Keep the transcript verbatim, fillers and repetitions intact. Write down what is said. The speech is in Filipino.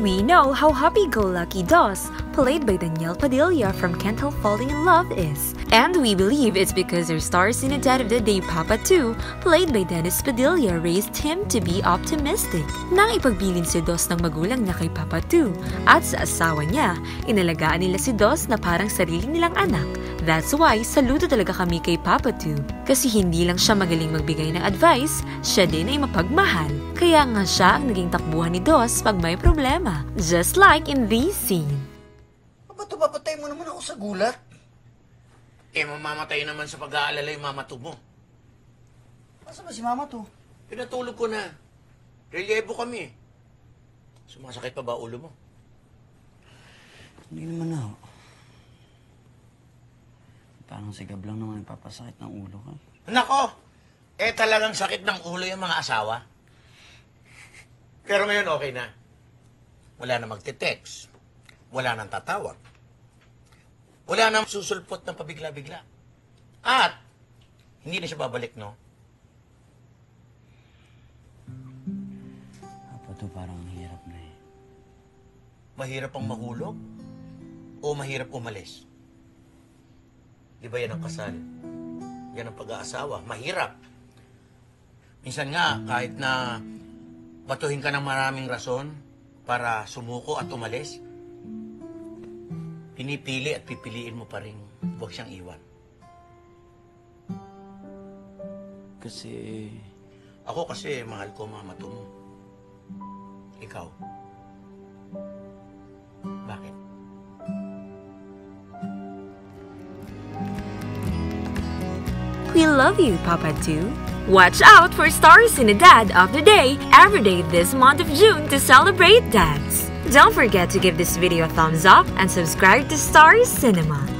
We know how happy-go-lucky Dos, played by Daniel Padilla from Can't Help Falling In Love, is. And we believe it's because her star cine dad of the day, Papa two, played by Dennis Padilla, raised him to be optimistic. Nang ipagbilin si Dos ng magulang na kay Papa two at sa asawa niya, inalagaan nila si Dos na parang sarili nilang anak. That's why, saludo talaga kami kay Papa two. Kasi hindi lang siya magaling magbigay ng advice, siya din ay mapagmahal. Kaya nga siya ang naging takbuhan ni Dos pag may problema. Just like in this scene. Ba't papatay mo naman ako sa gulat? Eh, mamamatay naman sa pag-aalala yung mama to mo. Masa ba si mama to? Pinatulog ko na. Relievo kami. Sumasakit pa ba ulo mo? Hindi naman ako. Parang sigab lang naman ipapasakit ng ulo ka. Nako! Eh talagang sakit ng ulo yung mga asawa. Pero ngayon okay na. Wala na magte-text. Wala nang tatawag. Wala nang susulpot ng pabigla-bigla. At hindi na siya babalik, no? Apo to, parang hirap na eh. Mahirap ang mahulog o mahirap umalis? Di ba yan ang kasal? Yan ang pag-aasawa. Mahirap. Minsan nga, kahit na batuhin ka ng maraming rason para sumuko at umalis, pinipili at pipiliin mo pa rin huwag siyang iwan. Kasi... Ako kasi, mahal ko mama to mo. Ikaw. Bakit? We love you, Papa two. Watch out for Star Cinema Dad of the Day every day this month of June to celebrate dads. Don't forget to give this video a thumbs up and subscribe to Star Cinema.